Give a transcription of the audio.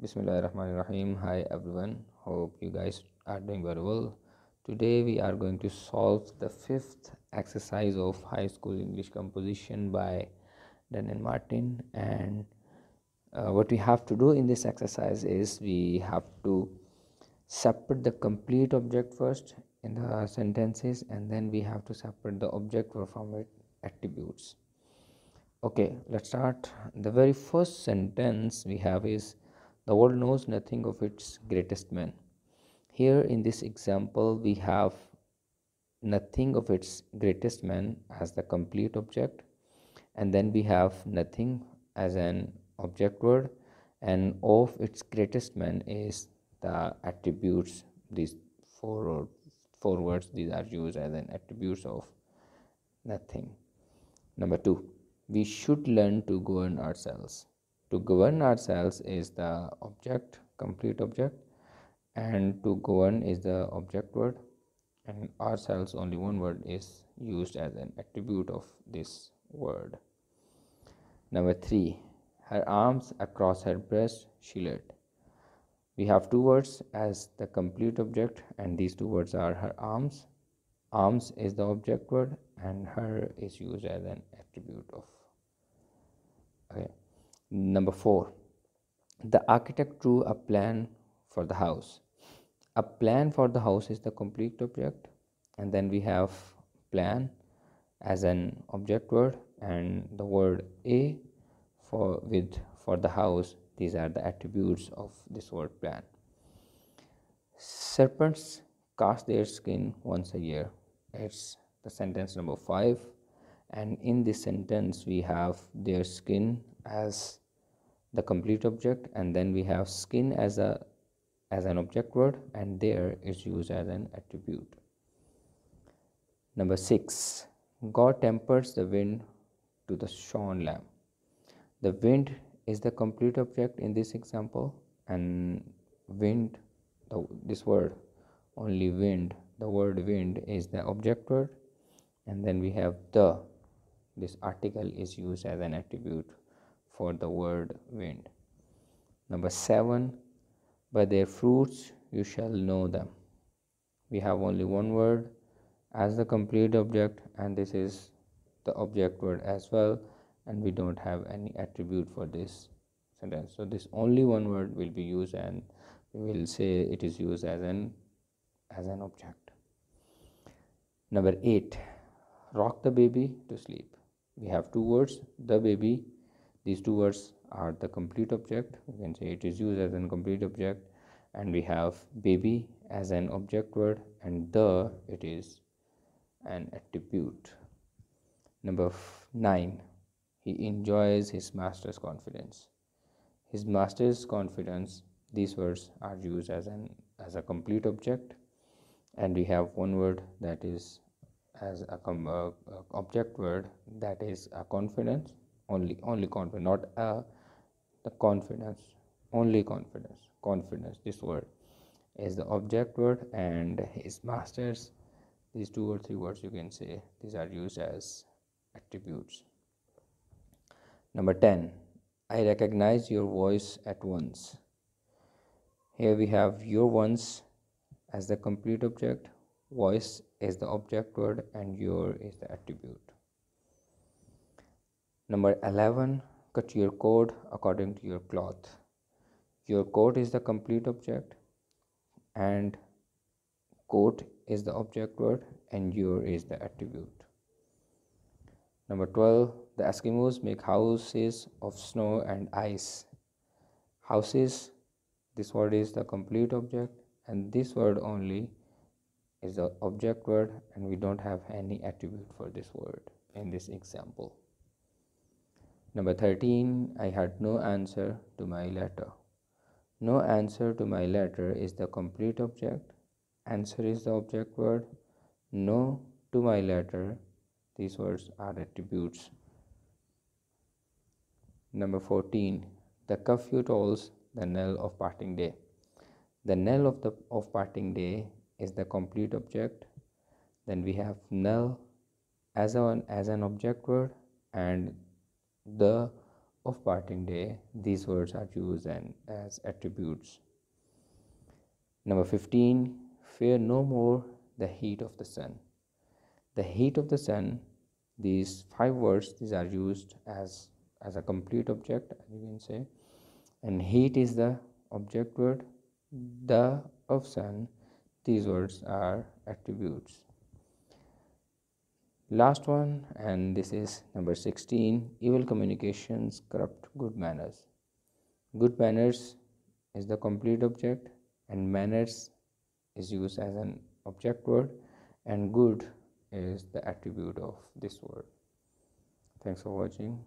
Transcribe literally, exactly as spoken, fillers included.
Bismillahirrahmanirrahim. Hi everyone, hope you guys are doing very well. Today we are going to solve the fifth exercise of high school English composition by Wren and Martin. And uh, what we have to do in this exercise is we have to separate the complete object first in the sentences, and then we have to separate the object from its attributes. Okay, let's start. The very first sentence we have is, the world knows nothing of its greatest man. Here in this example, we have nothing of its greatest man as the complete object, and then we have nothing as an object word, and of its greatest man is the attributes. These four or four words, these are used as an attributes of nothing. Number two, we should learn to govern ourselves. To govern ourselves is the object, complete object, and to govern is the object word, and ourselves, only one word is used as an attribute of this word. Number three, her arms across her breast she led. We have two words as the complete object, and these two words are her arms. Arms is the object word, and her is used as an attribute of. Okay. Number four, the architect drew a plan for the house. A plan for the house is the complete object, and then we have plan as an object word, and the word a for with for the house, these are the attributes of this word plan. Serpents cast their skin once a year. It's the sentence number five, and in this sentence we have their skin as the complete object, and then we have skin as a as an object word, and there is used as an attribute. Number six, God tempers the wind to the shorn lamb. The wind is the complete object in this example, and wind, the, this word only wind, the word wind is the object word, and then we have the, this article is used as an attribute for the word wind. Number seven, by their fruits you shall know them. We have only one word as the complete object, and this is the object word as well, and we don't have any attribute for this sentence. So this only one word will be used, and we will say it is used as an as an object. Number eight, rock the baby to sleep. We have two words, the baby. These two words are the complete object, we can say it is used as an complete object, and we have baby as an object word, and the, it is an attribute. Number nine, he enjoys his master's confidence. His master's confidence, these words are used as an as a complete object, and we have one word that is as a, a, a object word, that is a confidence. Only, only confidence, not a, the confidence, only confidence, confidence, this word is the object word, and his masters, these two or three words you can say, these are used as attributes. Number ten, I recognize your voice at once. Here we have your once as the complete object, voice is the object word, and your is the attribute. Number eleven, cut your coat according to your cloth. Your coat is the complete object, and coat is the object word, and your is the attribute. Number twelve, the Eskimos make houses of snow and ice. Houses, this word is the complete object, and this word only is the object word, and we don't have any attribute for this word in this example. Number thirteen, I had no answer to my letter. No answer to my letter is the complete object. Answer is the object word. No to my letter, these words are attributes. Number fourteen, the curfew tolls the knell of parting day. The knell of the of parting day is the complete object. Then we have knell as an as an object word, and the of parting day, these words are used and as attributes. Number fifteen, fear no more the heat of the sun. The heat of the sun, these five words, these are used as, as a complete object, as you can say. And heat is the object word, the of sun, these words are attributes. Last one, and this is number sixteen, evil communications corrupt good manners. Good manners is the complete object, and manners is used as an object word, and good is the attribute of this word. Thanks for watching.